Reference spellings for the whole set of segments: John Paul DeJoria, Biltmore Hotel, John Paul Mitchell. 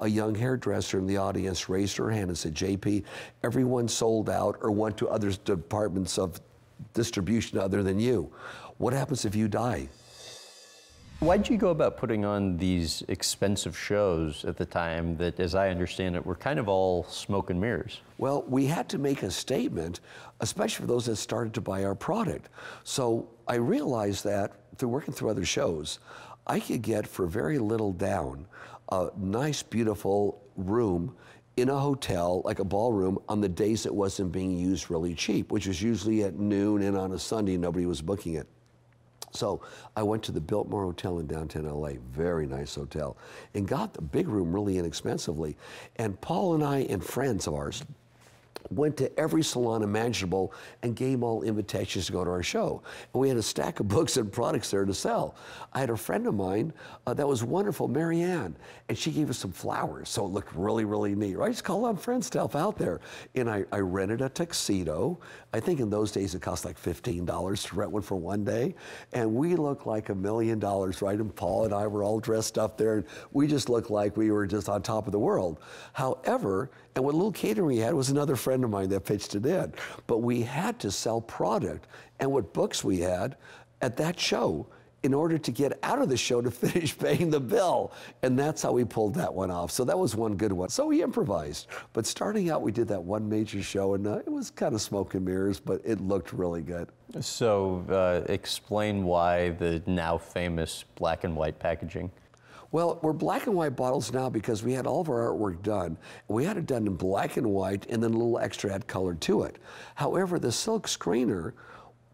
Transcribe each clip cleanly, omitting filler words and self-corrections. A young hairdresser in the audience raised her hand and said, JP, everyone sold out or went to other departments of distribution other than you. What happens if you die? Why'd you go about putting on these expensive shows at the time that, as I understand it, were kind of all smoke and mirrors? Well, we had to make a statement, especially for those that started to buy our product. So I realized that through working through other shows, I could get for very little down a nice, beautiful room in a hotel, like a ballroom, on the days it wasn't being used really cheap, which was usually at noon and on a Sunday, nobody was booking it. So I went to the Biltmore Hotel in downtown LA, very nice hotel, and got the big room really inexpensively. And Paul and I and friends of ours went to every salon imaginable and gave all invitations to go to our show. And we had a stack of books and products there to sell. I had a friend of mine that was wonderful, Mary Ann, and she gave us some flowers, so it looked really, really neat. I just called on friends to help out there. And I rented a tuxedo. I think in those days it cost like $15 to rent one for one day. And we looked like $1 million, right? And Paul and I were all dressed up there, and we just looked like we were just on top of the world. However, and what little catering we had was another friend of mine that pitched it in. But we had to sell product and what books we had at that show in order to get out of the show to finish paying the bill. And that's how we pulled that one off. So that was one good one. So we improvised. But starting out, we did that one major show, and it was kind of smoke and mirrors, but it looked really good. So explain why the now famous black and white packaging. Well, we're black and white bottles now because we had all of our artwork done. We had it done in black and white, and then a little extra add color to it. However, the silk screener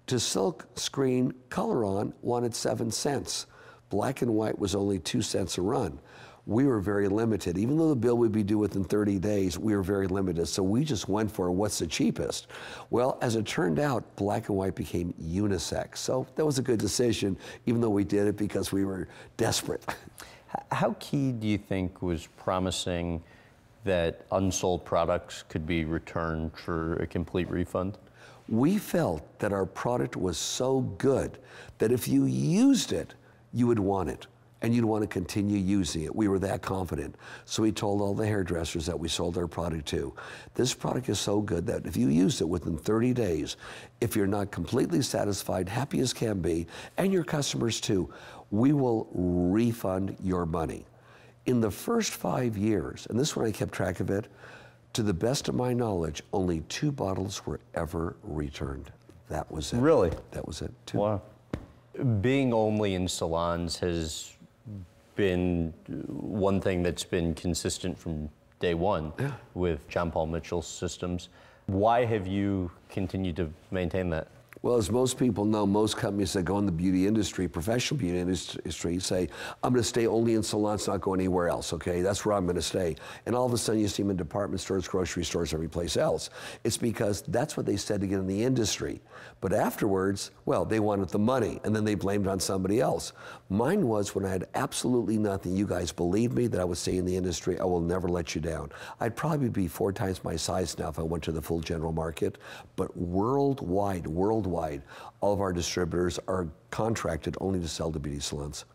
to silk screen color on wanted 7 cents. Black and white was only 2 cents a run. We were very limited. Even though the bill would be due within 30 days, we were very limited. So we just went for what's the cheapest. Well, as it turned out, black and white became unisex. So that was a good decision, even though we did it because we were desperate. How key do you think was promising that unsold products could be returned for a complete refund? We felt that our product was so good that if you used it, you would want it, and you'd want to continue using it. We were that confident. So we told all the hairdressers that we sold our product to, this product is so good that if you use it within 30 days, if you're not completely satisfied, happy as can be, and your customers too, we will refund your money. In the first 5 years, and this one I kept track of it, to the best of my knowledge, only 2 bottles were ever returned. That was it. Really? That was it, too. Wow. Being only in salons has been one thing that's been consistent from day one with John Paul Mitchell's systems. Why have you continued to maintain that? Well, as most people know, most companies that go in the beauty industry, professional beauty industry, say, I'm gonna stay only in salons, not go anywhere else, okay? That's where I'm gonna stay. And all of a sudden you see them in department stores, grocery stores, every place else. It's because that's what they said to get in the industry. But afterwards, well, they wanted the money, and then they blamed it on somebody else. Mine was when I had absolutely nothing, you guys believed me that I would stay in the industry, I will never let you down. I'd probably be 4 times my size now if I went to the full general market, but worldwide, all of our distributors are contracted only to sell to beauty salons.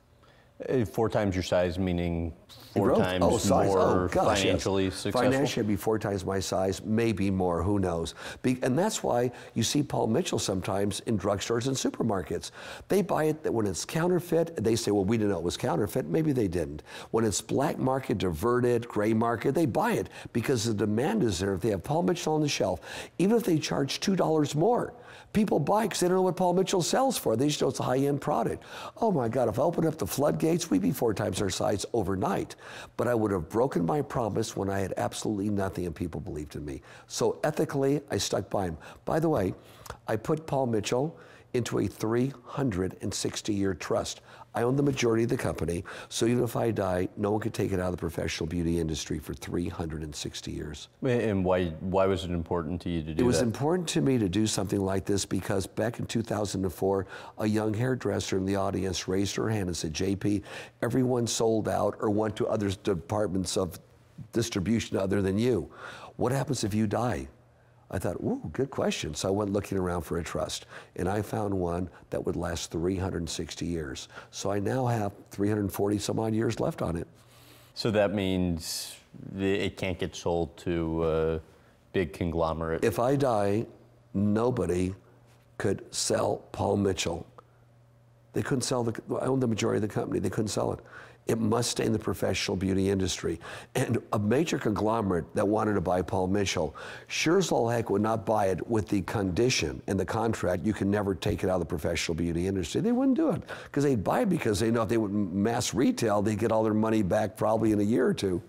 4 times your size, meaning 4 times more financially successful? Financially, it'd be 4 times my size, maybe more, who knows. And that's why you see Paul Mitchell sometimes in drugstores and supermarkets. They buy it when it's counterfeit, they say, well, we didn't know it was counterfeit. Maybe they didn't. When it's black market, diverted, gray market, they buy it because the demand is there. If they have Paul Mitchell on the shelf, even if they charge $2 more, people buy because they don't know what Paul Mitchell sells for. They just know it's a high-end product. Oh my God, if I open up the floodgates, we'd be 4 times our size overnight. But I would have broken my promise when I had absolutely nothing and people believed in me. So ethically, I stuck by him. By the way, I put Paul Mitchell into a 360-year trust. I own the majority of the company, so even if I die, no one could take it out of the professional beauty industry for 360 years. And why was it important to you to do that? It was important to me to do something like this because back in 2004, a young hairdresser in the audience raised her hand and said, JP, everyone sold out or went to other departments of distribution other than you. What happens if you die? I thought, ooh, good question. So I went looking around for a trust, and I found one that would last 360 years. So I now have 340 some odd years left on it. So that means it can't get sold to big conglomerates. If I die, nobody could sell Paul Mitchell. They couldn't sell the, I owned the majority of the company, they couldn't sell it. It must stay in the professional beauty industry. And a major conglomerate that wanted to buy Paul Mitchell, sure as all heck would not buy it with the condition and the contract, you can never take it out of the professional beauty industry. They wouldn't do it, because they'd buy it because they know if they would mass retail, they'd get all their money back probably in a year or two.